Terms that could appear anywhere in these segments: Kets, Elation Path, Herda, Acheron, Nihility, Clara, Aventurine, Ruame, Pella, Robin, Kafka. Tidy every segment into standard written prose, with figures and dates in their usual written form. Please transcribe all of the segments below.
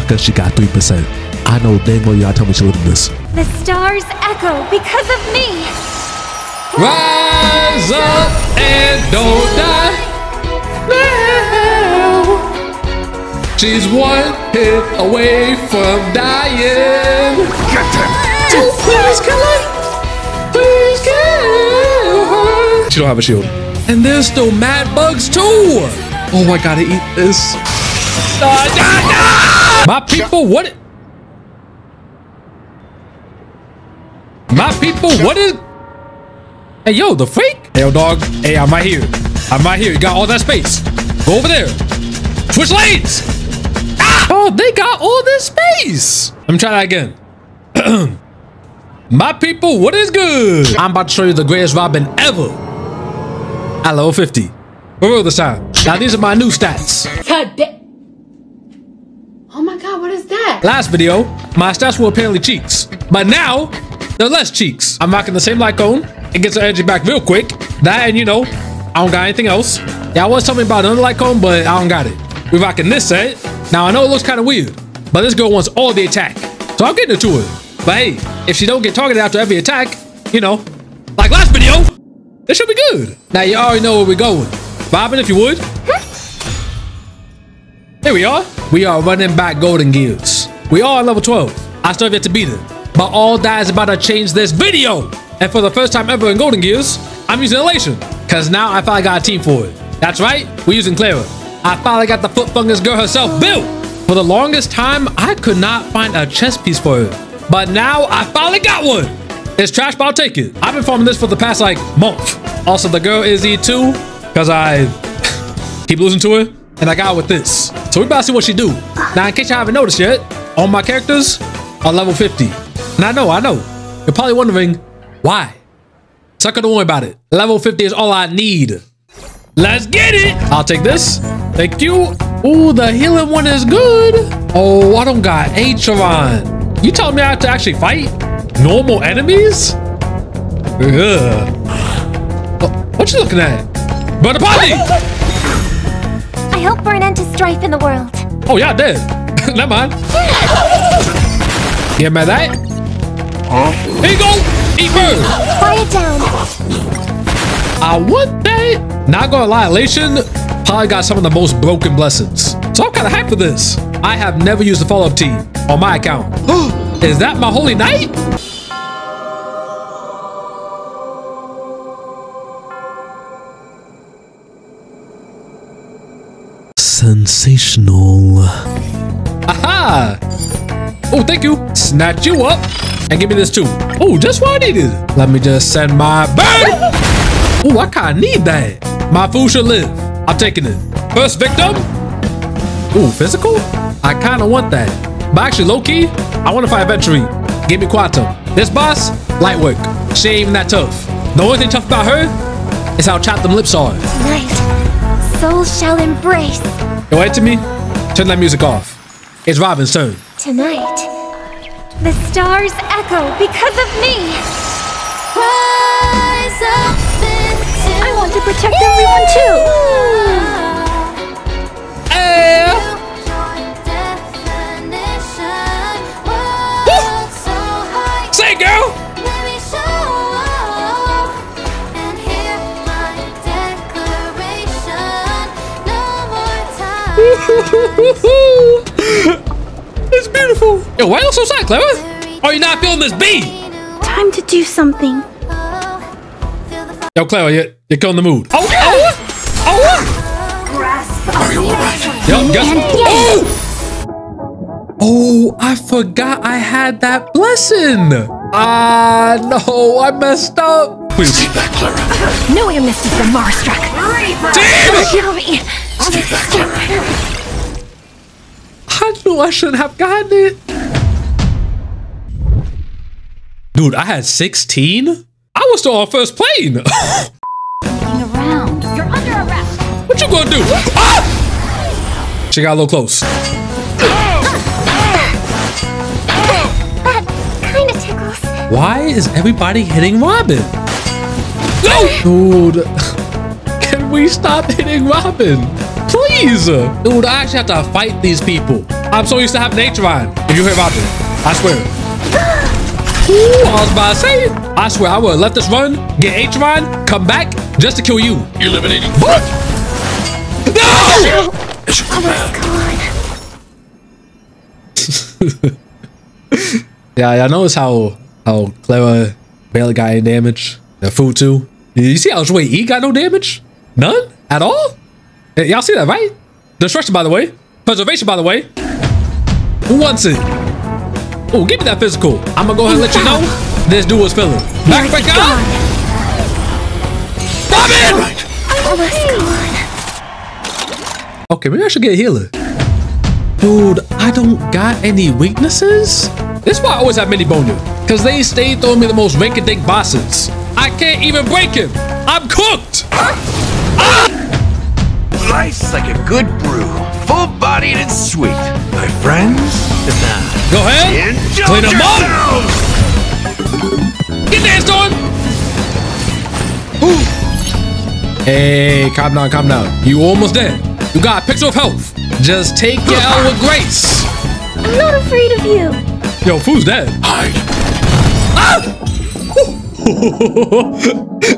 sucker she got 3%. I know dang well y'all tell me she lived in this. The stars echo because of me. Rise up and don't die now. She's one hit away from dying. Get him. Oh, please kill her. Please kill her. She don't have a shield. And there's still mad bugs too. Oh, I gotta eat this. My people, what? My people, what is? Hey, yo, the fake? Hey, yo, dog. Hey, I'm right here. I'm right here. You got all that space. Go over there. Switch lanes. Ah! Oh, they got all this space. Let me try that again. My people, what is good? I'm about to show you the greatest Robin ever. At level 50. For real this time. Now, these are my new stats. Oh my god, what is that? Last video, my stats were apparently cheeks. But now, they're less cheeks. I'm rocking the same light cone. It gets the energy back real quick. That and, you know, I don't got anything else. Y'all was telling me about another light cone, but I don't got it. We're rocking this set. Now, I know it looks kind of weird, but this girl wants all the attack. So I'm getting it to her. But hey, if she don't get targeted after every attack, you know, like last video, this should be good. Now, you already know where we're going. Robin, if you would. Here we are. We are running back golden gears. We are on level 12. I still have yet to beat it. But all that is about to change this video. And for the first time ever in golden gears, I'm using Elation. Because now I finally got a team for it. That's right. We're using Clara. I finally got the foot fungus girl herself built. For the longest time, I could not find a chess piece for her. But now I finally got one. It's trash, but I'll take it. I've been farming this for the past, like, month. Also, the girl is E2. Because I keep losing to her. And I got her with this. So we're about to see what she do. Now, in case y'all haven't noticed yet, all my characters are level 50. And I know. You're probably wondering, why? Sucker, don't worry about it. Level 50 is all I need. Let's get it! I'll take this. Thank you. Ooh, the healing one is good. Oh, I don't got Acheron. You telling me I have to actually fight normal enemies? Ugh. What you looking at? Brother Polly! I hope for an end to strife in the world. Oh, yeah, I did. Never mind. Give me that. Here you go. Eat bird. Quiet down. I want that. Not gonna lie, Elation probably got some of the most broken blessings. So I'm kind of hyped for this. I have never used the follow-up team on my account. Is that my holy knight? Sensational. Aha! Oh, thank you. Snatch you up and give me this too. Oh, just what I needed. Let me just send my bird. Oh, I kind of need that. My food should live. I'm taking it. First victim. Oh, physical? I kind of want that. But actually, low-key, I want to fight Aventurine. Give me Quantum. This boss, light work. She ain't even that tough. The only thing tough about her is how chopped them lips are. Tonight, soul shall embrace. Yo, wait to me. Turn that music off. It's Robin's turn. Tonight, the stars echo because of me. Rise up into I want to protect everyone too. Hey. Say it, girl. It's beautiful. Yo, why are you so sad, Clara? Are you not feeling this beat? Time to do something. Yo, Clara, you're killing the mood. Oh, oh, oh. Grasp. Are you all right? Yo, guess what? Oh. Oh, I forgot I had that blessing. Ah, no, I messed up. Please take that, Clara. No, you missed it, the Marstruck. Damn it! Kill me. I knew I shouldn't have gotten it. Dude, I had 16? I was still on first plane. Around. You're under arrest. What you gonna do? Ah! She got a little close. That kind of tickles. Why is everybody hitting Robin? No! Dude. Can we stop hitting Robin? Please! Dude, I actually have to fight these people. I'm so used to having Acheron. If you hear about this, I swear. Ooh, I was about to say, I swear I would have let this run, get Acheron, come back just to kill you. Eliminating. What? No! Oh my god. Yeah, I notice how Clara barely got any damage. The food too. You see how much weight he got no damage? None? At all? Y'all see that, right? Destruction, by the way. Preservation, by the way. Who wants it? Oh, give me that physical. I'm gonna go ahead and let you know this dude was feeling. Back up! Robin! Oh, okay, maybe I should get a healer. Dude, I don't got any weaknesses? This is why I always have mini boner, because they stay throwing me the most rank-a-dink bosses. I can't even break him. I'm cooked. Life's like a good brew, full-bodied and sweet. My friends, go ahead, clean them up. Get danced on. Ooh. Hey, calm down, calm down. You almost dead. You got a picture of health. Just take your L with grace. I'm not afraid of you. Yo, food's dead. Hide. Ah!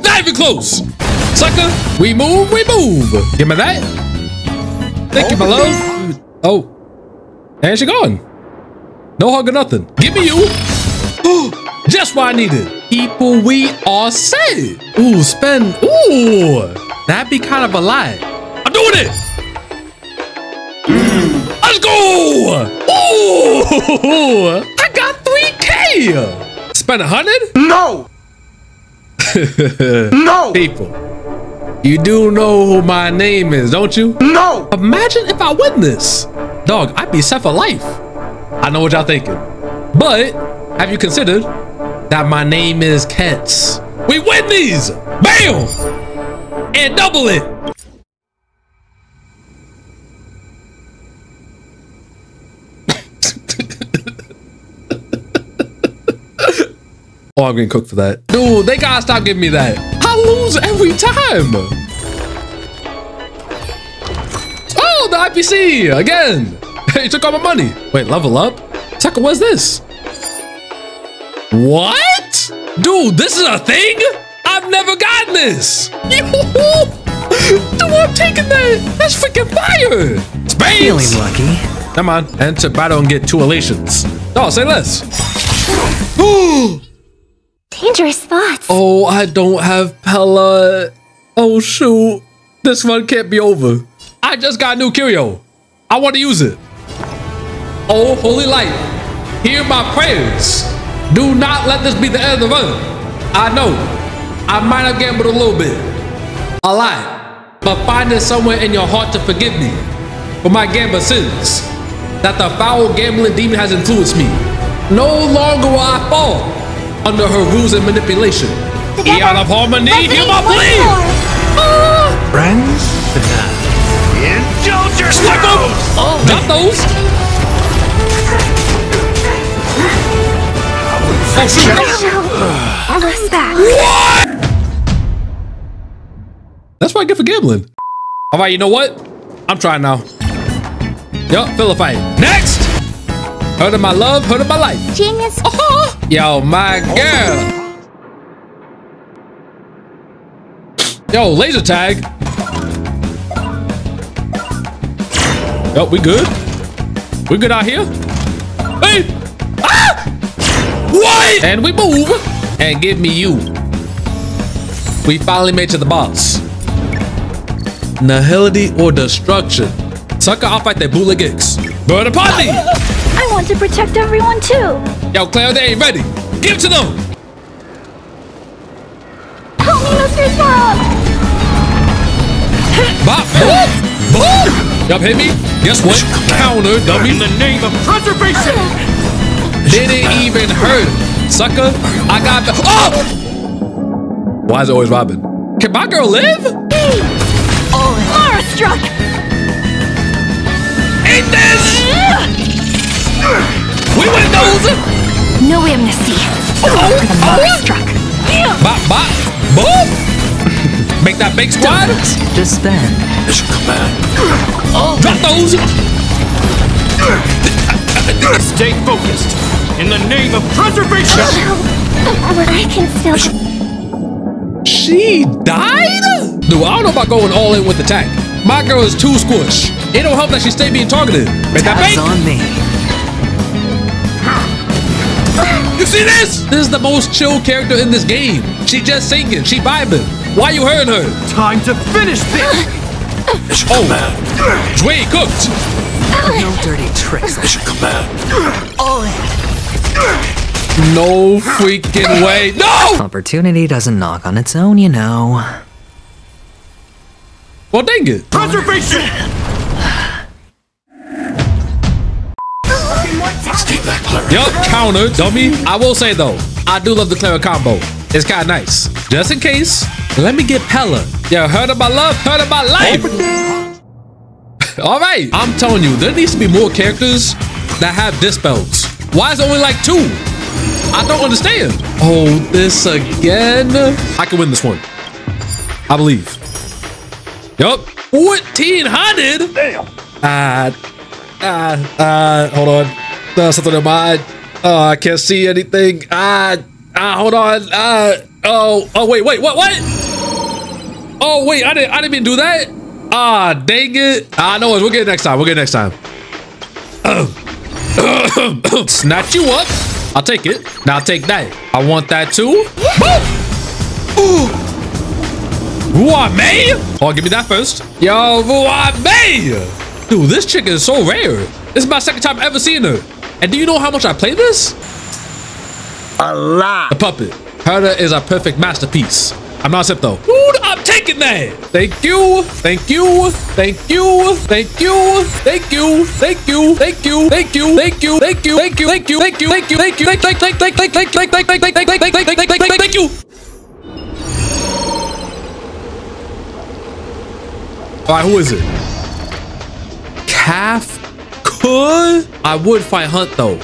Not even close. Sucker, we move, we move. Give me that. Thank you, my love. Oh. And she gone. No hug or nothing. Give me you. Just what I needed. People, we are safe. Ooh, spend. Ooh. That'd be kind of a lie. I'm doing it. Let's go! Ooh! I got 3K! Spend 100? No! No! People, you do know who my name is, don't you? No! Imagine if I win this. Dog, I'd be set for life. I know what y'all thinking. But, have you considered that my name is Kets? We win these! Bam! And double it! Oh, I'm getting cooked for that. Dude, they gotta stop giving me that. I lose every time. Oh, the IPC again. He took all my money. Wait, level up? Tucker, what's this? What? Dude, this is a thing? I've never gotten this. Dude, I'm taking that. That's freaking fire. Space. Feeling lucky. Come on, enter battle and get 2 elations. Oh, say less. Ooh. Dangerous thoughts. Oh, I don't have Pella. Oh, shoot. This one can't be over. I just got a new curio. I want to use it. Oh, holy light. Hear my prayers. Do not let this be the end of the run. I know. I might have gambled a little bit. A lot. But find it somewhere in your heart to forgive me for my gambler sins. That the foul gambling demon has influenced me. No longer will I fall under her rules and manipulation. Eat out of harmony, heal my bleed! Friends? Indulge yourselves! Slap them! Drop those! Oh, shoot! What? That's what I get for gambling. Alright, you know what? I'm trying now. Yup, fill a fight. Next! Hurt of my love, hurt of my life. Genius. Uh-huh. Yo, my girl. Yo, laser tag. Yo, we good? We good out here? Hey! Ah! What? And we move. And give me you. We finally made to the boss. Nihility or destruction. Sucker, I'll fight that bootleg eggs. Burn upon me! I want to protect everyone too. Yo, Clara, they ain't ready. Give it to them. Help me, Mr. Bob. Bop. Boop. Yup, hit me. Guess what? Counter, dummy. In the name of preservation. Didn't even hurt, sucker. I got the. Oh! Why is it always Robin? Can my girl live? Hey. Clara struck. This. We win those. No amnesty. Struck. Bop, bop, boop. Make that big squad. Just spend. Drop those. Stay focused. In the name of preservation. I can still. She died? Dude, I don't know about going all in with the tank. My girl is too squish. It don't help that she stayed being targeted. That's on me. You see this? This is the most chill character in this game. She just sinking. She vibing. Why you hurting her? Time to finish this. Oh, it's way cooked. No dirty tricks. Come out. All in. No freaking way. No! Opportunity doesn't knock on its own, you know. Well, dang it. Preservation! Stay back, Clara. Yup, counter, dummy. I will say, though, I do love the Clara combo. It's kind of nice. Just in case, let me get Pella. Yeah, heard about love, heard about life. All right. I'm telling you, there needs to be more characters that have dispels. Why is it only like 2? I don't understand. Oh, this again. I can win this one. I believe. Yup. 1400? Damn. Hold on. Something in my eye. I can't see anything. Hold on. Wait, what? Oh, wait, I didn't mean to do that. Dang it. No worries, we'll get it next time. Snatch you up. I'll take it. Now take that. I want that too. Boom. Ooh. Ruame? Oh, give me that first. Yo, Ruame! Dude, this chick is so rare. This is my second time ever seeing her. And do you know how much I play this? A lot. The puppet. Herda is a perfect masterpiece. I'm not sick though. Dude, I'm taking that. Thank you. Thank you. Thank you. Thank you. Thank you. Thank you. Thank you. Thank you. Thank you. Thank you. Thank you. Thank you. Thank you. Thank you. Thank you. Thank you. All right, who is it? Kafka? I would fight Hunt though.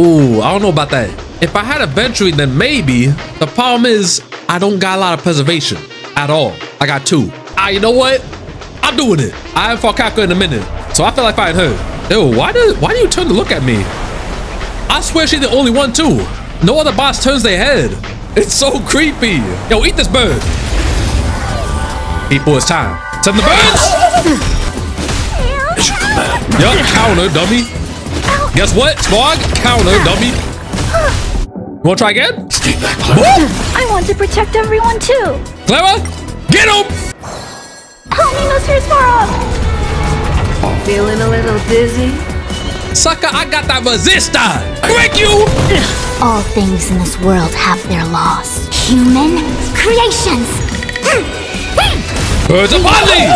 Ooh, I don't know about that. If I had Aventurine, then maybe. The problem is I don't got a lot of preservation at all. I got 2. You know what? I'm doing it. I haven't fought Kafka in a minute, so I feel like fighting her. Ew, why do you turn to look at me? I swear she's the only one too. No other boss turns their head. It's so creepy. Yo, eat this bird. People, it's time. Send the birds! Yup, counter, dummy. Guess what? Swag, counter, dummy. You wanna try again? Stay back, Clara. I want to protect everyone too. Clara, get him! Help me, Mr. Sparrow. Feeling a little dizzy? Sucker, I got that resistor! Break you! All things in this world have their laws. Human creations. Birds of Bodley!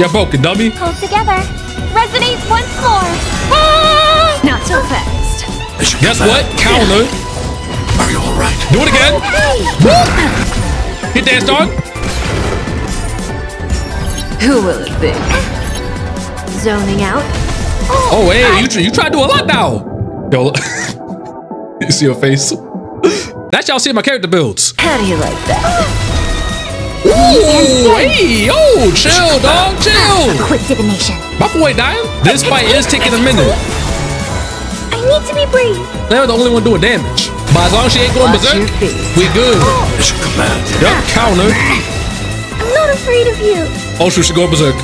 You're broken, dummy. Hold together. Resonates once more. Not so fast. Guess what? Counter. Are you alright? Do it again. Hit that dog. Who will it be? Zoning out. Oh, hey, you try to do a lot now. Yo, you see your face? That's y'all see my character builds. How do you like that? Ooh, hey, yo, chill, dog, chill. Quick divination. My boy dying. This fight is taking a minute. I need to be brave. They're the only one doing damage. But as long as she ain't going berserk, we good. Yup, counter. I'm not afraid of you. Oh, she should go berserk.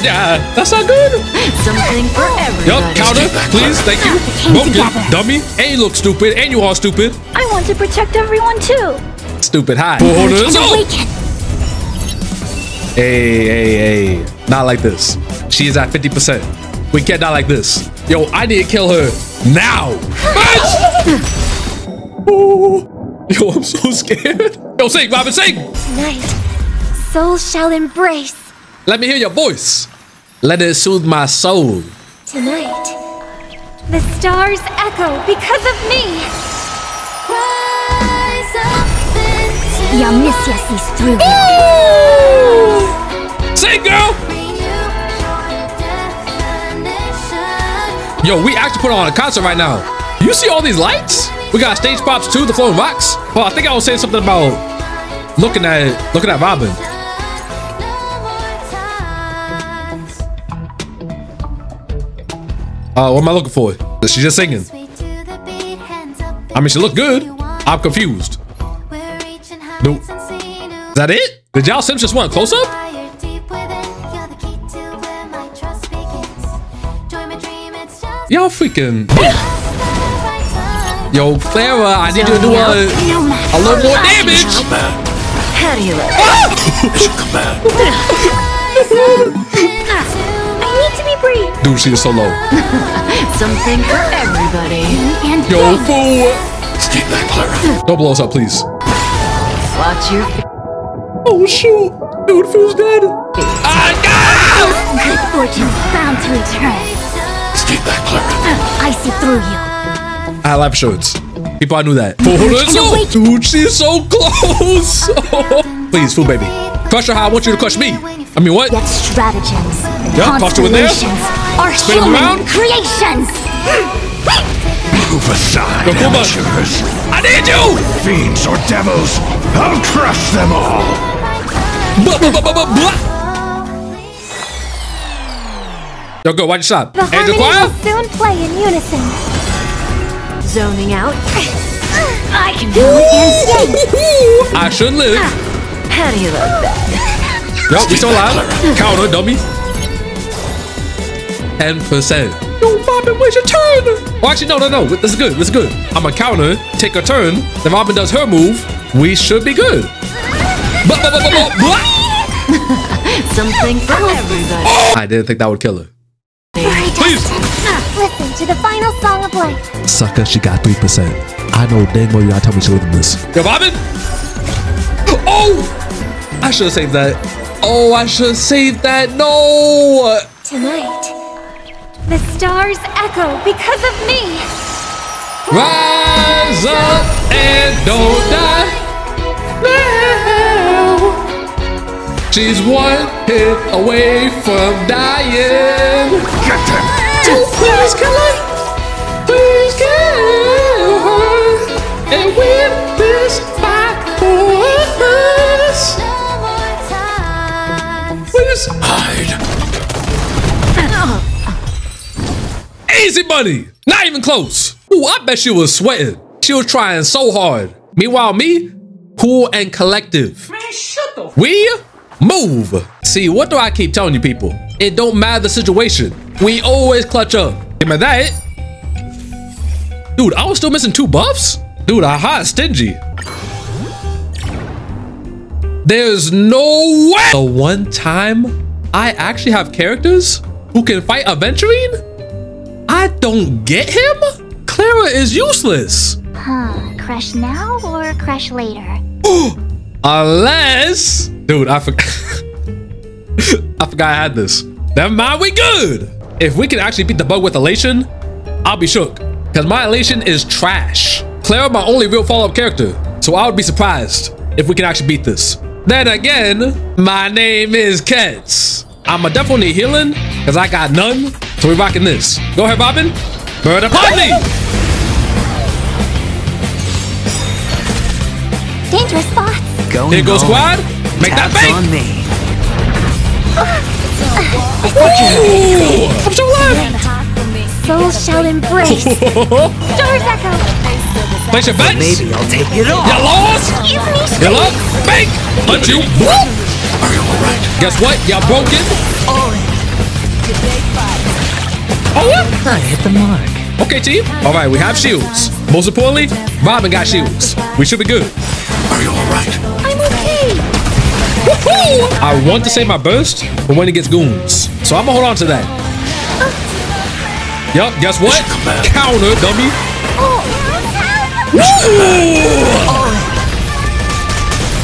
Yeah, that's not good. Something for everybody. Yup, counter, please, thank you. Broken, dummy. And you look stupid, and you are stupid. I want to protect everyone too. Stupid high. Hey, not like this. She is at 50%. We can't die like this. Yo, I need to kill her now. Oh. Yo, I'm so scared. Yo, sing, Robin, sing. Tonight, soul shall embrace. Let me hear your voice. Let it soothe my soul. Tonight, the stars echo because of me. Rise up into Yamisia sees through me. Sing, girl! Yo, we actually put on a concert right now. You see all these lights? We got stage props too, the flowing rocks. Oh, I think I was saying something about looking at Robin. What am I looking for? She's just singing. I mean, she looked good. I'm confused. Nope. Is that it? Did y'all Sims just want a close-up? Y'all freaking... Yo, Clara, I need you to do a little more damage. I need to be brave. Dude, she is so low. Something for everybody. Yo, fool. Stay back, Clara. Don't blow us up, please. Watch your... Oh, shoot. Dude, fool's dead. Ah, no! Good fortune's bound to return. Stay back, Clara. I see through you. I love shorts. People, I knew that. Dude, she's so close. Please, fool baby. Crush her how I want you to crush me. I mean, what? Yep, toss her in there. Spin her around. Move aside, amateurs. I need you. Fiends or devils, I'll crush them all. Yo, go, why'd you stop? The harmonies will soon play in unison. Zoning out. I can do it and I should live. How do you like that? Yup, we still alive. Counter, dummy. 10%. Yo, Robin, where's your turn? Oh, actually, no. This is good. This is good. I'm a counter. Take a turn. Then Robin does her move. We should be good. Something for everybody. Oh, I didn't think that would kill her. Please. Listen to the final song of life. Sucker, she got 3%. I know dang well you gotta tell me she lived in this. Yo, Robin! Oh! I should have saved that. Oh, I should have saved that. No! Tonight, the stars echo because of me. Rise up and don't die. Now. She's one hit away from dying. Get them. Please kill her. Please kill her. And win this fight for us. Please hide. Easy money. Not even close. Ooh, I bet she was sweating. She was trying so hard. Meanwhile, me, cool and collective. We move. See, what do I keep telling you people? It don't matter the situation. We always clutch up. Am I that? Dude, I was still missing 2 buffs? Dude, I hot stingy. There's no way. The one time I actually have characters who can fight Aventurine? I don't get him? Clara is useless. Huh, crush now or crush later? Unless... Dude, I forgot. I forgot I had this. Never mind, we good. If we can actually beat the bug with Elation, I'll be shook. Because my Elation is trash. Clara, my only real follow-up character. So I would be surprised if we can actually beat this. Then again, my name is Kets. I'm a definitely need healing because I got none. So we're rocking this. Go ahead, Robin. Bird upon me. Dangerous spot. Here goes squad. Make that bait. On me. I'm so alive! Souls shall embrace. Stars echo. Place your bets. Maybe I'll take it all. You lost. You look fake. But you. Are you alright? Guess what? Y'all broken. Oh what? I hit the mark. Okay, team. All right, we have shields. Most importantly, Robin got shields. We should be good. Are you alright? I'm okay. I want to save my burst, but when it gets goons. So I'm gonna hold on to that. Yup, guess what? Counter, dummy.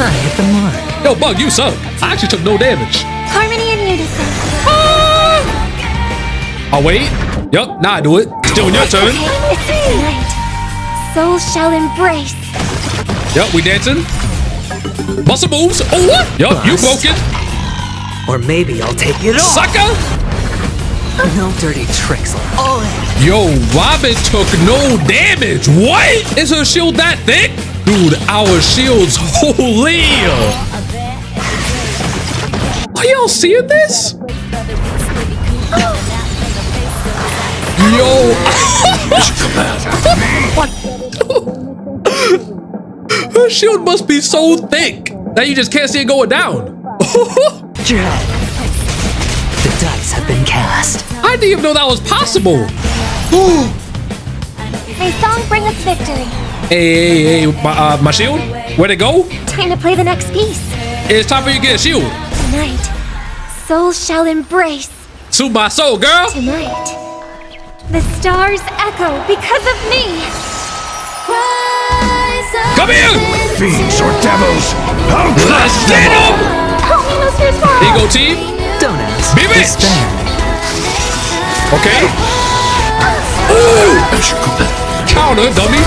I hit the mark. Yo, bug, you suck. I actually took no damage. Harmony and unison. Oh, wait. Yup, now I do it. Still on your turn. Souls shall embrace. Yup, we dancing. Muscle moves. Oh, what? Yup, you broke it. Or maybe I'll take it off. Sucker! No dirty tricks. Yo, Robin took no damage. What? Is her shield that thick? Dude, our shield's holy. Are y'all seeing this? Yo! What? Her shield must be so thick that you just can't see it going down. The dice have been cast. I didn't even know that was possible. May song bring us victory. Hey, my shield? Where'd it go? Time to play the next piece. It's time for you to get a shield. Tonight, souls shall embrace. Suit my soul, girl. Tonight. The stars echo because of me! Come here! Fiends or devils! How could I stand up? Help me, Mr. Star! Ego team! Donuts! BB! Okay! Ooh! Counter, dummy!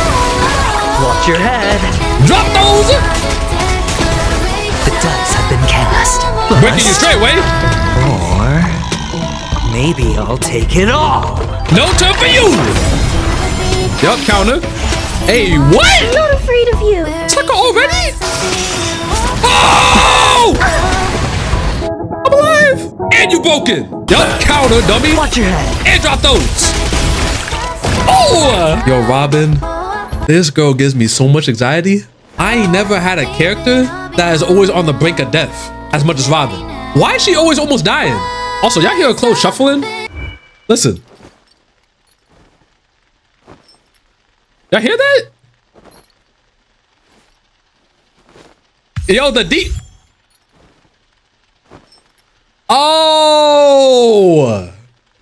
Watch your head! Drop those! The dice have been cast. Breaking you straightway! Or... maybe I'll take it all! No turn for you! Yup, counter. Hey, what? I'm not afraid of you. Tucker already? Oh! I'm alive! And you broken! Yup, counter, dummy. Watch your head. And drop those. Oh! Yo, Robin. This girl gives me so much anxiety. I ain't never had a character that is always on the brink of death as much as Robin. Why is she always almost dying? Also, y'all hear her clothes shuffling? Listen. Y'all hear that? Yo, the deep. Oh,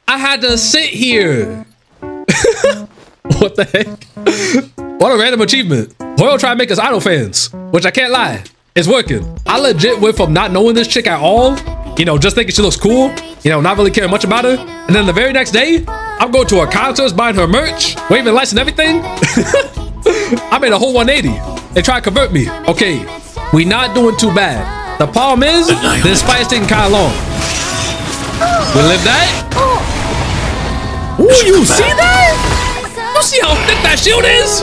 I had to sit here. What the heck? What a random achievement. Royal tried to make us idol fans, which I can't lie, it's working. I legit went from not knowing this chick at all, you know, just thinking she looks cool, you know, not really caring much about her. And then the very next day, I'm going to her concerts, buying her merch, waving lights and everything. I made a whole 180. They try to convert me. Okay, we not doing too bad. The problem is, this fight is taking kind of long. We live that. Ooh, you see that? You see how thick that shield is?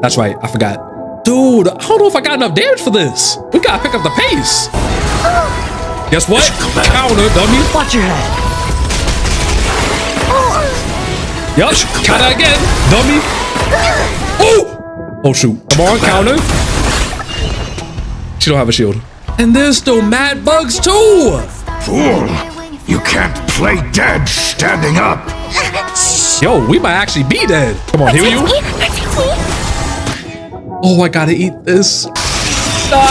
That's right, I forgot. Dude, I don't know if I got enough damage for this. We gotta pick up the pace. Guess what? Counter, dummy. Watch your head. Yup, counter again, dummy. Oh! Oh, shoot. Come on, counter. She don't have a shield. And there's still mad bugs, too! Fool! You can't play dead standing up. Yo, we might actually be dead. Come on, heal you. Oh, I gotta eat this. No!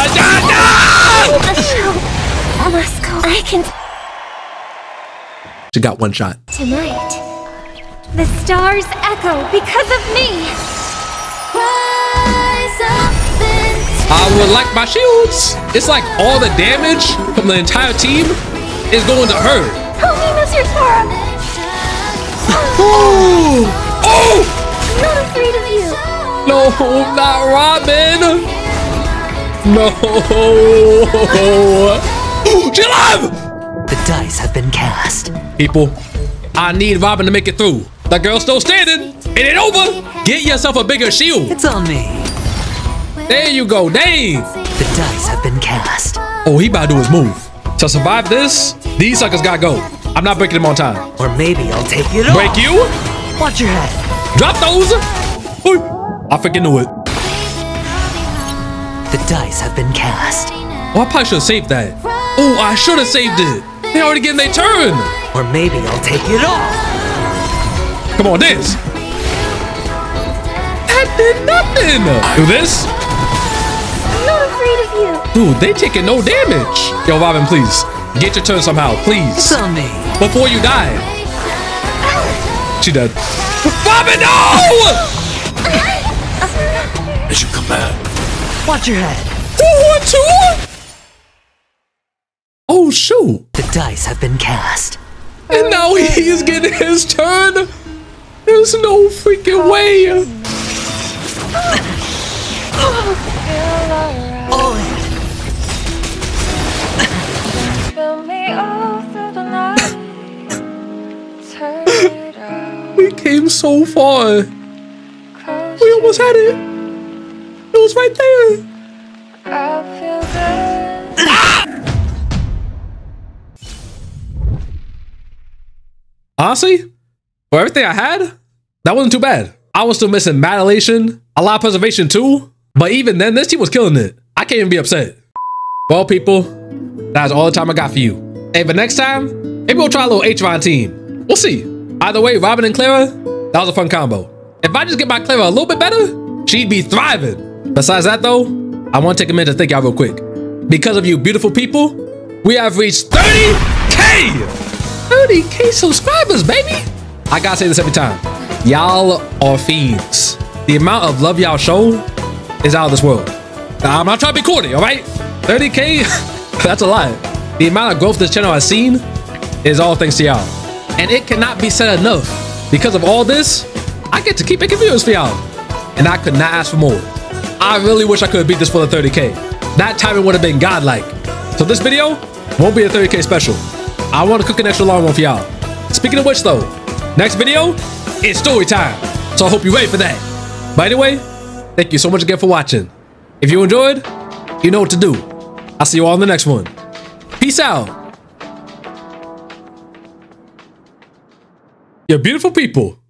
I can. She got one shot. Tonight, the stars echo because of me. Rise up and I would like my shields. It's like all the damage from the entire team is going to her. Help me, Mr. Tara. Oh! I'm not afraid of you. No, not Robin. No. She alive! The dice have been cast. People, I need Robin to make it through. That girl's still standing. It ain't over. Get yourself a bigger shield. It's on me. There you go. Dang. The dice have been cast. Oh, he about to do his move. To survive this, these suckers gotta go. I'm not breaking them on time. Or maybe I'll take it off. Break you. Watch your head. Drop those. Ooh. I freaking knew it. The dice have been cast. Oh, I probably should have saved that. Oh, I should have saved it. They already getting their turn. Or maybe I'll take it off. Come on, dance. That did nothing. Do this. I'm not afraid of you. Dude, they taking no damage. Yo, Robin, please. Get your turn somehow, please. It's on me. Before you die. She dead. Robin, no! They should come back. Watch your head. 2-1-2? Oh, shoot. The dice have been cast. And now he is getting his turn. There's no freaking way. We came so far. We almost had it. It was right there. I feel good. Honestly, for everything I had, that wasn't too bad. I was still missing mad elation, a lot of preservation too, but even then, this team was killing it. I can't even be upset. Well, people, that's all the time I got for you. Hey, but next time, maybe we'll try a little Acheron team. We'll see. Either way, Robin and Clara, that was a fun combo. If I just get my Clara a little bit better, she'd be thriving. Besides that though, I want to take a minute to thank y'all real quick. Because of you beautiful people, we have reached 30K! 30K subscribers, baby! I gotta say this every time. Y'all are fiends. The amount of love y'all show is out of this world. Now, I'm not trying to be corny, all right? 30K, that's a lot. The amount of growth this channel has seen is all thanks to y'all. And it cannot be said enough. Because of all this, I get to keep making videos for y'all. And I could not ask for more. I really wish I could have beat this for the 30K. That timing would have been godlike. So this video won't be a 30K special. I want to cook an extra long one for y'all. Speaking of which though, next video is story time. So I hope you're ready for that. But anyway, thank you so much again for watching. If you enjoyed, you know what to do. I'll see you all in the next one. Peace out. You're beautiful people.